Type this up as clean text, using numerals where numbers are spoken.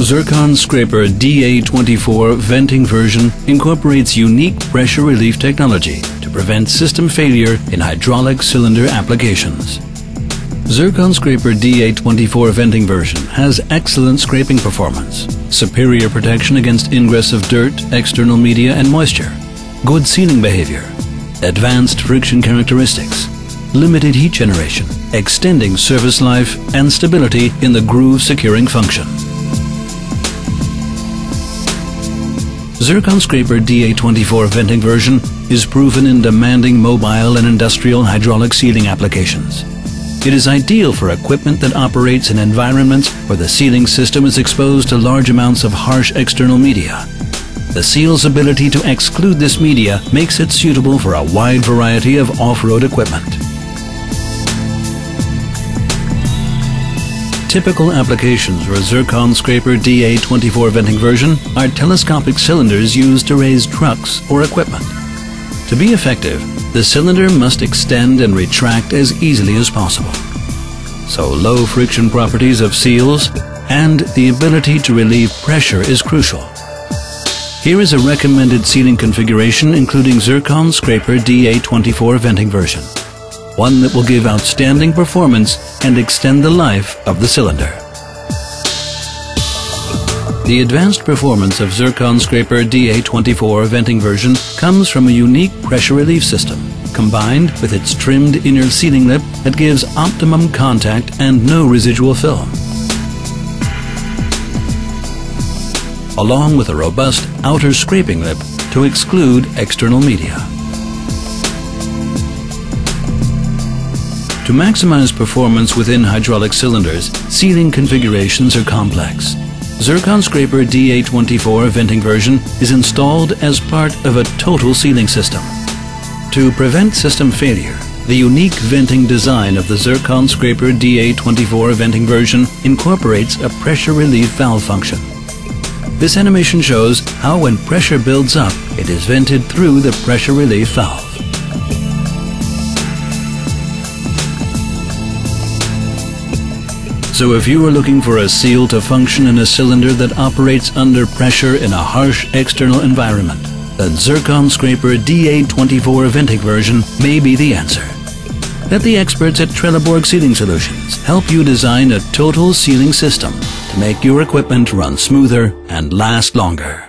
Zircon Scraper DA24 venting version incorporates unique pressure relief technology to prevent system failure in hydraulic cylinder applications. Zircon Scraper DA24 venting version has excellent scraping performance, superior protection against ingress of dirt, external media and moisture, good sealing behavior, advanced friction characteristics, limited heat generation, extending service life and stability in the groove securing function. Zircon Scraper DA24 venting version is proven in demanding mobile and industrial hydraulic sealing applications. It is ideal for equipment that operates in environments where the sealing system is exposed to large amounts of harsh external media. The seal's ability to exclude this media makes it suitable for a wide variety of off-road equipment. Typical applications for Zircon Scraper DA24 venting version are telescopic cylinders used to raise trucks or equipment. To be effective, the cylinder must extend and retract as easily as possible. So low friction properties of seals and the ability to relieve pressure is crucial. Here is a recommended sealing configuration including Zircon Scraper DA24 venting version, one that will give outstanding performance and extend the life of the cylinder. The advanced performance of Zircon Scraper DA24 venting version comes from a unique pressure relief system, combined with its trimmed inner sealing lip that gives optimum contact and no residual film. Along with a robust outer scraping lip to exclude external media. To maximize performance within hydraulic cylinders, sealing configurations are complex. Zircon Scraper DA24 venting version is installed as part of a total sealing system. To prevent system failure, the unique venting design of the Zircon Scraper DA24 venting version incorporates a pressure relief valve function. This animation shows how when pressure builds up, it is vented through the pressure relief valve. So if you are looking for a seal to function in a cylinder that operates under pressure in a harsh external environment, then Zircon Scraper DA24 venting version may be the answer. Let the experts at Trelleborg Sealing Solutions help you design a total sealing system to make your equipment run smoother and last longer.